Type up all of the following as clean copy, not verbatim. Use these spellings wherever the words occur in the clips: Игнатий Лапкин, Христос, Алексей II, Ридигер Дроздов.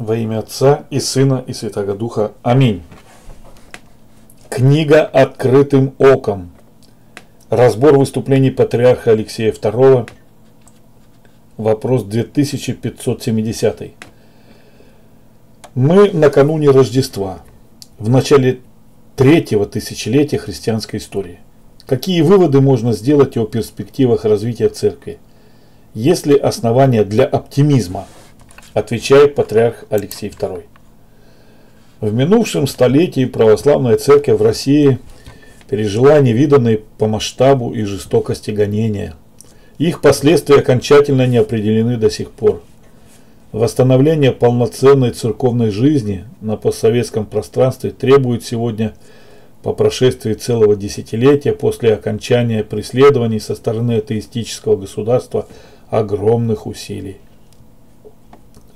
Во имя Отца и Сына и Святого Духа. Аминь. Книга «Открытым оком». Разбор выступлений патриарха Алексея II. Вопрос 2570. Мы накануне Рождества, в начале третьего тысячелетия христианской истории. Какие выводы можно сделать о перспективах развития церкви? Есть ли основания для оптимизма? Отвечает патриарх Алексей II. В минувшем столетии православная церковь в России пережила невиданные по масштабу и жестокости гонения. Их последствия окончательно не определены до сих пор. Восстановление полноценной церковной жизни на постсоветском пространстве требует сегодня, по прошествии целого десятилетия после окончания преследований со стороны атеистического государства, огромных усилий.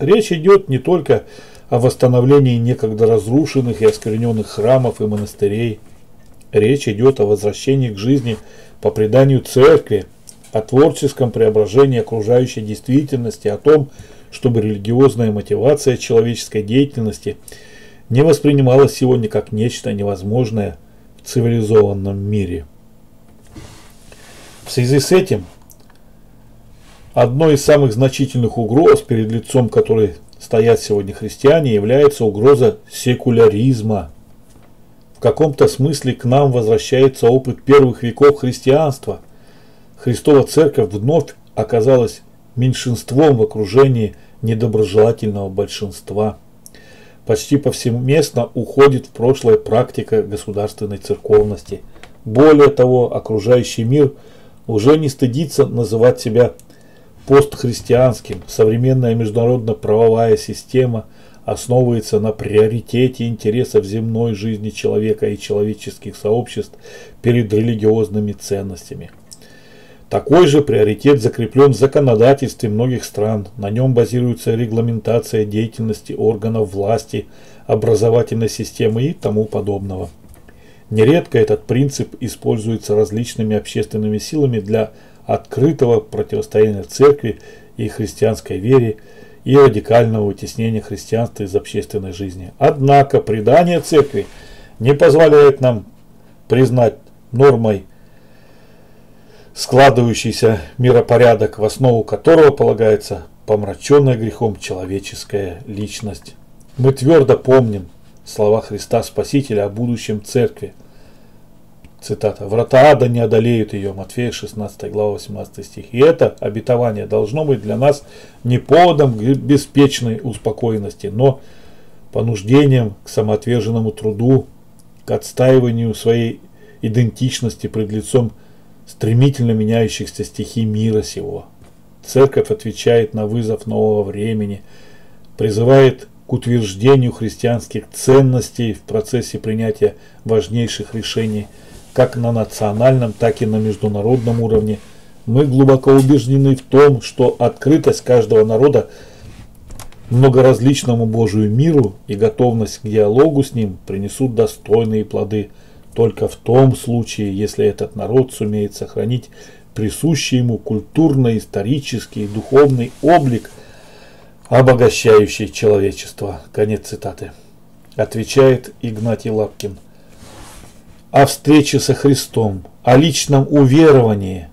Речь идет не только о восстановлении некогда разрушенных и оскверненных храмов и монастырей. Речь идет о возвращении к жизни по преданию церкви, о творческом преображении окружающей действительности, о том, чтобы религиозная мотивация человеческой деятельности не воспринималась сегодня как нечто невозможное в цивилизованном мире. В связи с этим, одной из самых значительных угроз, перед лицом которой стоят сегодня христиане, является угроза секуляризма. В каком-то смысле к нам возвращается опыт первых веков христианства. Христова Церковь вновь оказалась меньшинством в окружении недоброжелательного большинства. Почти повсеместно уходит в прошлое практика государственной церковности. Более того, окружающий мир уже не стыдится называть себя постхристианским. Современная международно-правовая система основывается на приоритете интересов земной жизни человека и человеческих сообществ перед религиозными ценностями. Такой же приоритет закреплен в законодательстве многих стран. На нем базируется регламентация деятельности органов власти, образовательной системы и тому подобного. Нередко этот принцип используется различными общественными силами для открытого противостояния церкви и христианской вере и радикального вытеснения христианства из общественной жизни. Однако предание церкви не позволяет нам признать нормой складывающийся миропорядок, в основу которого полагается помраченная грехом человеческая личность. Мы твердо помним слова Христа Спасителя о будущем церкви. Цитата. «Врата ада не одолеют ее». Матфея 16 глава 18 стих. И это обетование должно быть для нас не поводом к беспечной успокоенности, но понуждением к самоотверженному труду, к отстаиванию своей идентичности пред лицом стремительно меняющихся стихий мира сего. Церковь отвечает на вызов нового времени, призывает к утверждению христианских ценностей в процессе принятия важнейших решений как на национальном, так и на международном уровне. Мы глубоко убеждены в том, что открытость каждого народа многоразличному Божию миру и готовность к диалогу с ним принесут достойные плоды только в том случае, если этот народ сумеет сохранить присущий ему культурно-исторический и духовный облик, обогащающий человечество. Конец цитаты. Отвечает Игнатий Лапкин. О встрече со Христом, о личном уверовании,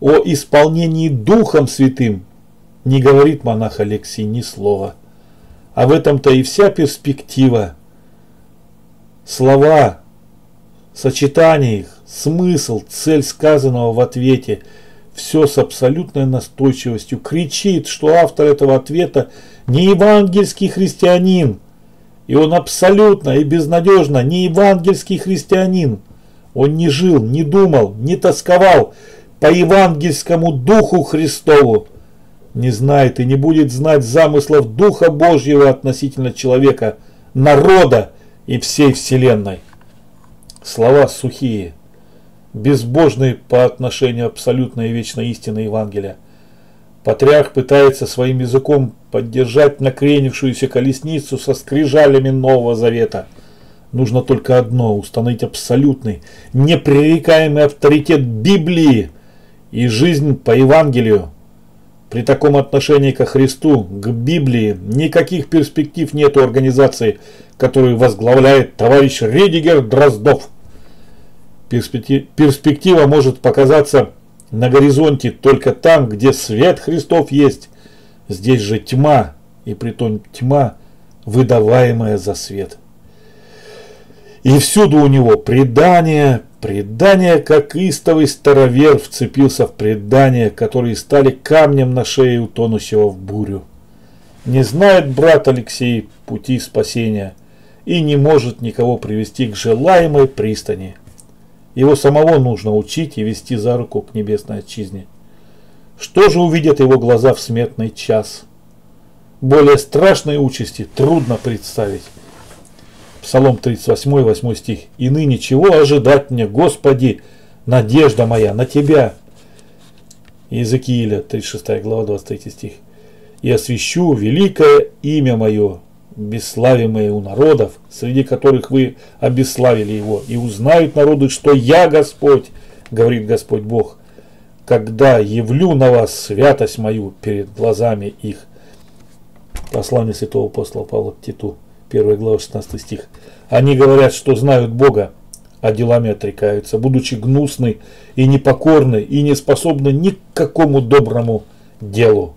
о исполнении Духом Святым не говорит монах Алексей ни слова. А в этом-то и вся перспектива. Слова, сочетание их, смысл, цель сказанного в ответе – все с абсолютной настойчивостью кричит, что автор этого ответа не евангельский христианин. И он абсолютно и безнадежно не евангельский христианин. Он не жил, не думал, не тосковал по евангельскому духу Христову. Не знает и не будет знать замыслов Духа Божьего относительно человека, народа и всей вселенной. Слова сухие, безбожные по отношению абсолютной и вечной истины Евангелия. Патриарх пытается своим языком поддержать накренившуюся колесницу со скрижалями Нового Завета. Нужно только одно – установить абсолютный, непререкаемый авторитет Библии и жизнь по Евангелию. При таком отношении ко Христу, к Библии, никаких перспектив нет у организации, которую возглавляет товарищ Ридигер Дроздов. Перспектива может показаться на горизонте только там, где свет Христов есть. Здесь же тьма, и притом тьма, выдаваемая за свет. И всюду у него предание, предание, как истовый старовер вцепился в предания, которые стали камнем на шее утонущего в бурю. Не знает брат Алексей пути спасения и не может никого привести к желаемой пристани. Его самого нужно учить и вести за руку к небесной отчизне. Что же увидят его глаза в смертный час? Более страшной участи трудно представить. Псалом 38, 8 стих. «И ныне чего ожидать мне, Господи, надежда моя на Тебя?» Иезекииля, 36 глава, 23 стих. «И освящу великое имя мое, бесславимое у народов, среди которых вы обесславили его, и узнают народы, что я Господь, говорит Господь Бог, когда явлю на вас святость мою перед глазами их». Послание святого апостола Павла к Титу. 1 глава 16 стих. Они говорят, что знают Бога, а делами отрекаются, будучи гнусны и непокорны, и не способны ни к какому доброму делу.